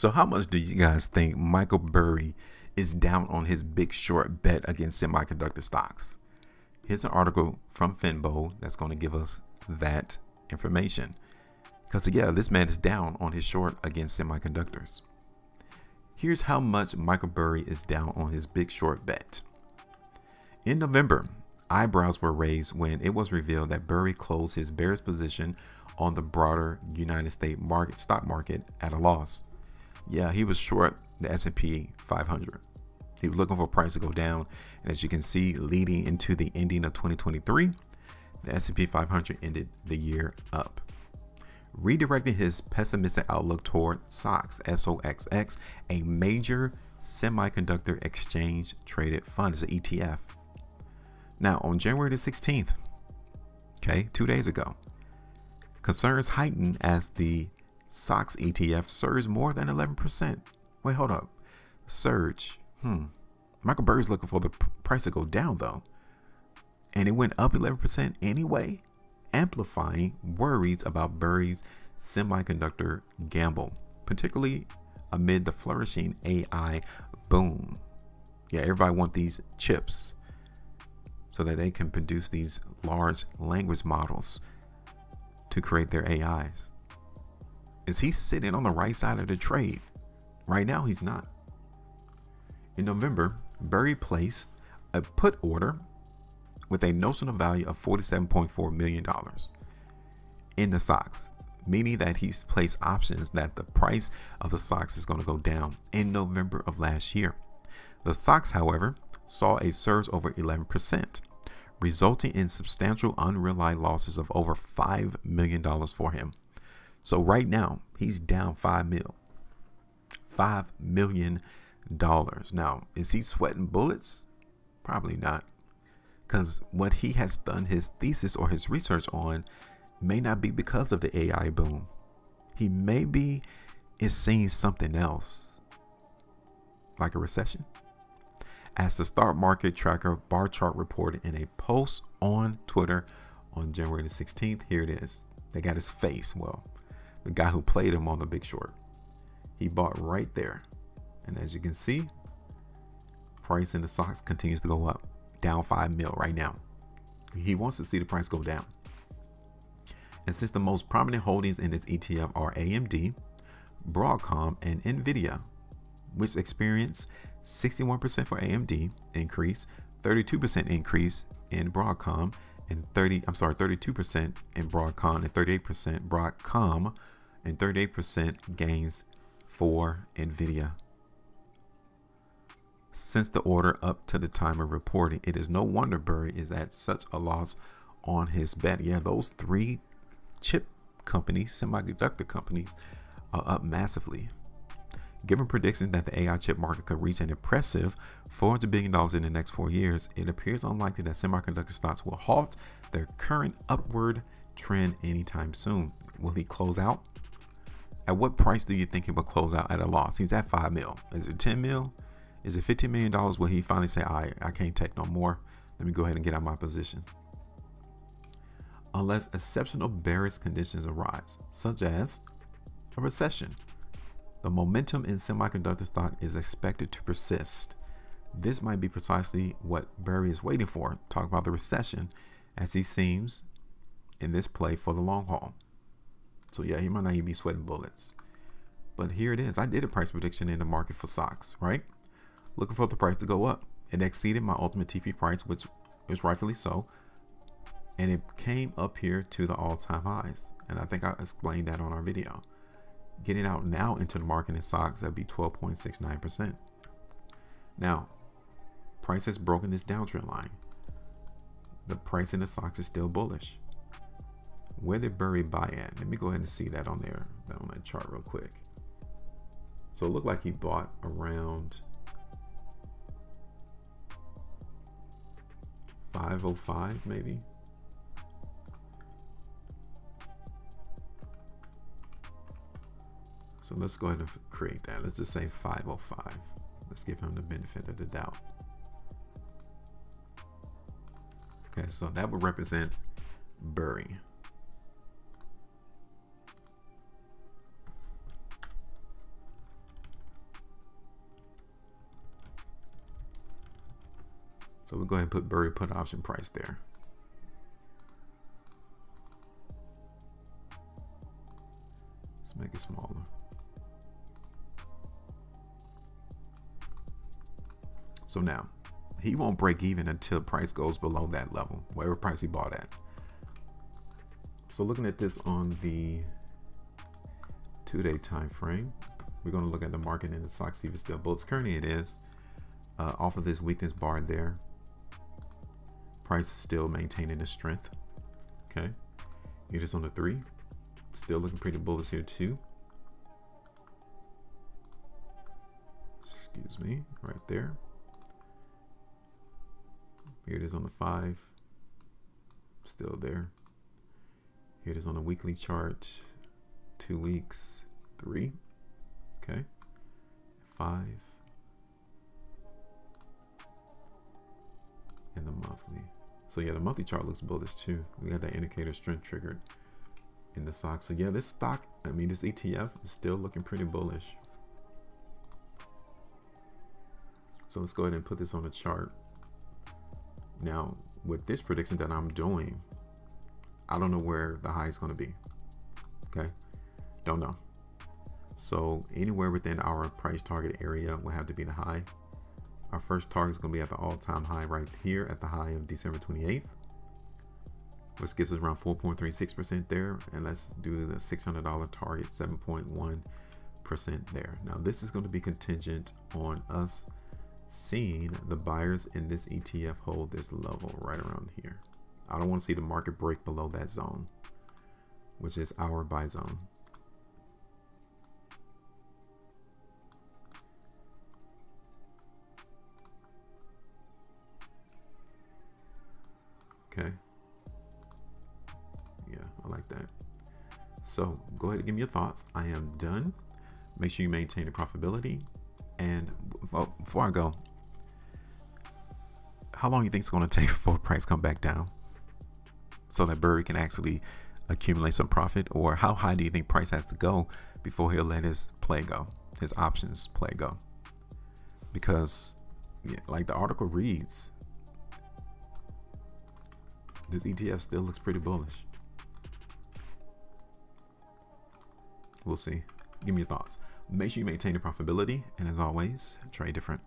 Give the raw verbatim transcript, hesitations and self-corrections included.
So how much do you guys think Michael Burry is down on his big short bet against semiconductor stocks? Here's an article from Finbold that's going to give us that information. Because yeah, this man is down on his short against semiconductors. Here's how much Michael Burry is down on his big short bet. In November, eyebrows were raised when it was revealed that Burry closed his bearish position on the broader United States market stock market at a loss. Yeah, he was short the S and P five hundred. He was looking for a price to go down, and as you can see, leading into the ending of twenty twenty-three, the S and P five hundred ended the year up. Redirecting his pessimistic outlook toward SOXX, S O X X, a major semiconductor exchange traded fund, is an E T F. Now, on January the sixteenth, okay, two days ago, concerns heightened as the SOXX E T F surged more than eleven percent. Wait, hold up, surge. Hmm. Michael Burry's looking for the price to go down though, and it went up eleven percent anyway, amplifying worries about Burry's semiconductor gamble, particularly amid the flourishing A I boom. Yeah, everybody wants these chips so that they can produce these large language models to create their A Is. Is he sitting on the right side of the trade? Right now, he's not. In November, Burry placed a put order with a notional value of forty-seven point four million dollars in the SOXX, meaning that he's placed options that the price of the SOXX is going to go down in November of last year. The SOXX, however, saw a surge over eleven percent, resulting in substantial unrealized losses of over five million dollars for him. So right now, he's down five mil, five million dollars. Now, is he sweating bullets? Probably not. Because what he has done his thesis or his research on may not be because of the A I boom. He maybe is seeing something else, like a recession. As the stock market tracker bar chart reported in a post on Twitter on January the sixteenth, here it is. They got his face. Well, the guy who played him on the Big Short, he bought right there. And as you can see, price in the SOXX continues to go up. Down five mil right now. He wants to see the price go down. And since the most prominent holdings in this E T F are A M D, Broadcom, and Nvidia, which experienced sixty-one percent for A M D increase, thirty-two percent increase in Broadcom, and thirty I'm sorry thirty-two percent in Broadcom, and thirty-eight percent Broadcom, and thirty-eight percent gains for Nvidia. Since the order up to the time of reporting, it is no wonder Burry is at such a loss on his bet. Yeah, those three chip companies, semiconductor companies, are up massively. Given predictions that the A I chip market could reach an impressive four hundred billion dollars in the next four years, it appears unlikely that semiconductor stocks will halt their current upward trend anytime soon. Will he close out? At what price do you think he will close out at a loss? He's at five mil. Is it ten mil? Is it fifteen million dollars? Will he finally say, all right, I can't take no more. Let me go ahead and get out of my position. Unless exceptional bearish conditions arise, such as a recession, the momentum in semiconductor stock is expected to persist. This might be precisely what Burry is waiting for. Talk about the recession, as he seems in this play for the long haul. So yeah, he might not even be sweating bullets. But here it is. I did a price prediction in the market for SOXX, right? Looking for the price to go up. It exceeded my ultimate T P price, which is rightfully so, and it came up here to the all-time highs, and I think I explained that on our video. Getting out now into the market in SOXX, that'd be twelve point six nine percent. Now, price has broken this downtrend line. The price in the SOXX is still bullish. Where did Burry buy at? Let me go ahead and see that on there, that on that chart real quick. So it looked like he bought around five oh five, maybe. So let's go ahead and create that. Let's just say five oh five. Let's give him the benefit of the doubt. Okay, so that would represent Burry. So we'll go ahead and put Burry put option price there. Let's make it smaller. So now he won't break even until price goes below that level, whatever price he bought at. So looking at this on the two-day time frame, we're going to look at the market in the SOXX, see if it's still bullish. Currently it is. Uh, off of this weakness bar there, price is still maintaining its strength. Okay, it is on the three, still looking pretty bullish here too. Excuse me, right there. Here it is on the five, still there. Here it is on the weekly chart, two weeks, three, okay, five, and the monthly. So yeah, the monthly chart looks bullish too. We got that indicator strength triggered in the SOXX. So yeah, this stock, I mean this E T F is still looking pretty bullish. So let's go ahead and put this on the chart. Now with this prediction that I'm doing, I don't know where the high is going to be. Okay, don't know. So anywhere within our price target area will have to be the high. Our first target is going to be at the all-time high right here at the high of December twenty-eighth, which gives us around four point three six percent there. And let's do the six hundred dollar target, seven point one percent there. Now this is going to be contingent on us seeing the buyers in this E T F hold this level right around here. I don't want to see the market break below that zone, which is our buy zone. Okay. Yeah, I like that. So go ahead and give me your thoughts. I am done. Make sure you maintain the profitability. And well, before I go, how long do you think it's going to take for price come back down so that Burry can actually accumulate some profit? Or how high do you think price has to go before he'll let his play go, his options play go? Because yeah, like the article reads, this E T F still looks pretty bullish. We'll see. Give me your thoughts. Make sure you maintain your profitability, and as always, trade different.